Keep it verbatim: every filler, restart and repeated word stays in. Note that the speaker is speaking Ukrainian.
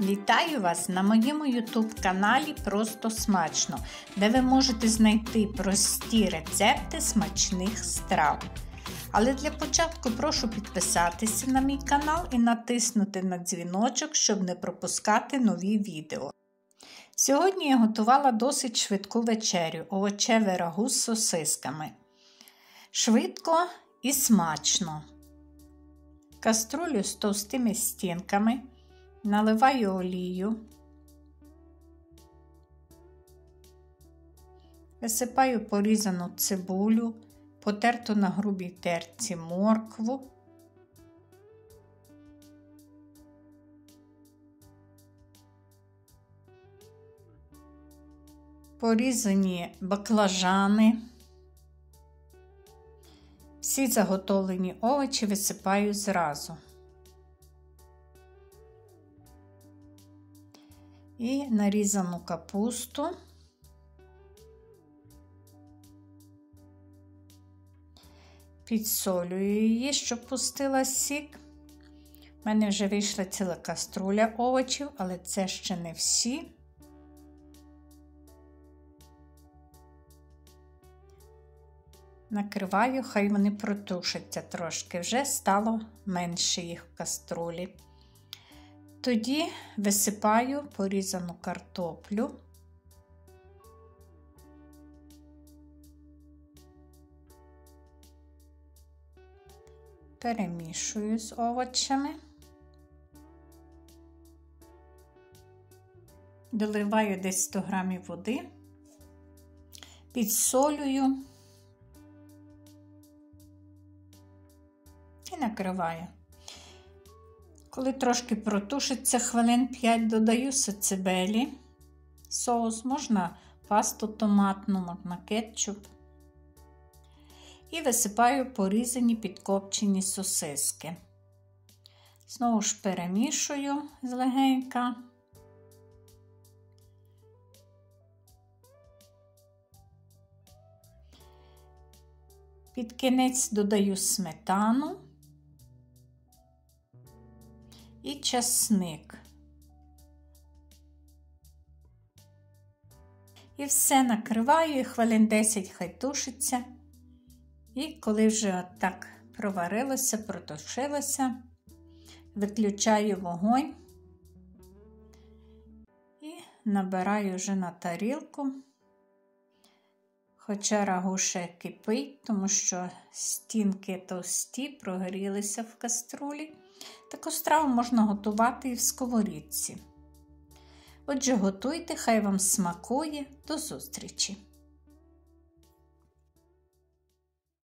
Вітаю вас на моєму ютуб-каналі Просто Смачно, де ви можете знайти прості рецепти смачних страв. Але для початку прошу підписатися на мій канал і натиснути на дзвіночок, щоб не пропускати нові відео. Сьогодні я готувала досить швидку вечерю – овочеве рагу з сосисками. Швидко і смачно. Каструлю з товстими стінками наливаю олію, висипаю порізану цибулю, потерту на грубій терці моркву, порізані баклажани. Всі заготовлені овочі висипаю зразу. І нарізану капусту. Підсолюю її, щоб пустила сік. У мене вже вийшла ціла каструля овочів, але це ще не всі. Накриваю, хай вони протушаться трошки, вже стало менше їх в каструлі. Тоді висипаю порізану картоплю. Перемішую з овочами. Доливаю десь сто грамів води. Підсолюю. І накриваю. Коли трошки протушиться, хвилин п'ять, додаю сацебелі, соус, можна пасту томатну, можна кетчуп. І висипаю порізані підкопчені сосиски. Знову ж перемішую злегенька. Під кінець додаю сметану і часник. І все накриваю, і хвилин десять хай тушиться. І коли вже отак проварилося, протушилося, виключаю вогонь і набираю вже на тарілку. Хоча рагу ще кипить, тому що стінки товсті, прогорілися в каструлі. Таку страву можна готувати і в сковорідці. Отже, готуйте, хай вам смакує. До зустрічі!